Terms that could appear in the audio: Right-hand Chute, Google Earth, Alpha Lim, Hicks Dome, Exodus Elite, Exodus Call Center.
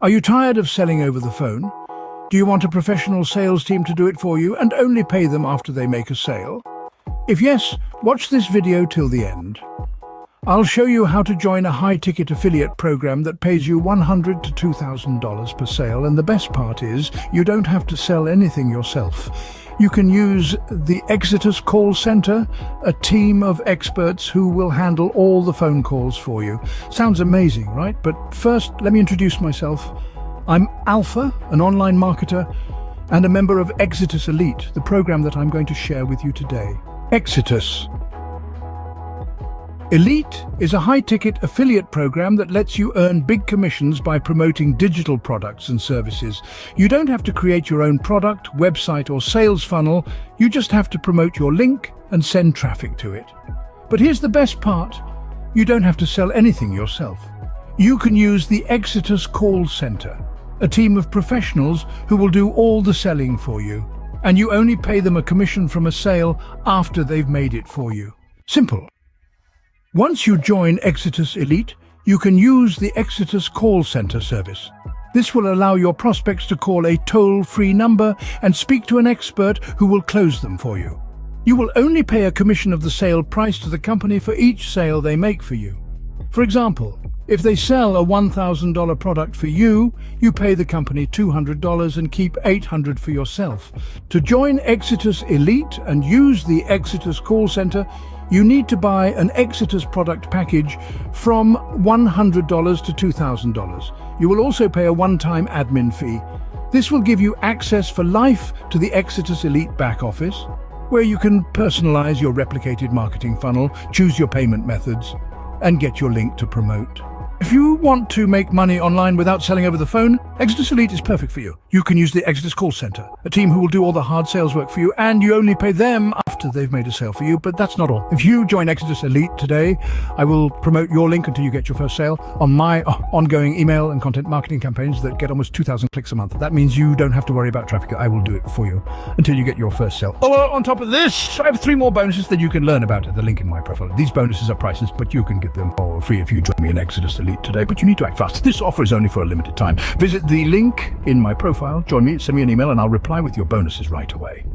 Are you tired of selling over the phone? Do you want a professional sales team to do it for you and only pay them after they make a sale? If yes, watch this video till the end. I'll show you how to join a high-ticket affiliate program that pays you $100 to $2,000 per sale, and the best part is you don't have to sell anything yourself. You can use the Exodus Call Center, a team of experts who will handle all the phone calls for you. Sounds amazing, right? But first, let me introduce myself. I'm Alpha, an online marketer, and a member of Exodus Elite, the program that I'm going to share with you today. Exodus Elite is a high-ticket affiliate program that lets you earn big commissions by promoting digital products and services. You don't have to create your own product, website, or sales funnel. You just have to promote your link and send traffic to it. But here's the best part. You don't have to sell anything yourself. You can use the Exodus Call Center, a team of professionals who will do all the selling for you, and you only pay them a commission from a sale after they've made it for you. Simple. Once you join Exodus Elite, you can use the Exodus Call Center service. This will allow your prospects to call a toll-free number and speak to an expert who will close them for you. You will only pay a commission of the sale price to the company for each sale they make for you. For example, if they sell a $1,000 product for you, you pay the company $200 and keep $800 for yourself. To join Exodus Elite and use the Exodus Call Center, you need to buy an Exodus product package from $100 to $2,000. You will also pay a one-time admin fee. This will give you access for life to the Exodus Elite back office, where you can personalize your replicated marketing funnel, choose your payment methods, and get your link to promote. If you want to make money online without selling over the phone, Exodus Elite is perfect for you. You can use the Exodus Call Center, a team who will do all the hard sales work for you, and you only pay them after they've made a sale for you, but that's not all. If you join Exodus Elite today, I will promote your link until you get your first sale on my ongoing email and content marketing campaigns that get almost 2,000 clicks a month. That means you don't have to worry about traffic. I will do it for you until you get your first sale. Oh, on top of this, I have 3 more bonuses that you can learn about at the link in my profile. These bonuses are priceless, but you can get them for free if you join me in Exodus Elite today, but you need to act fast. This offer is only for a limited time. Visit the link in my profile, join me, send me an email, and I'll reply with your bonuses right away.